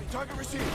Copy. Target received.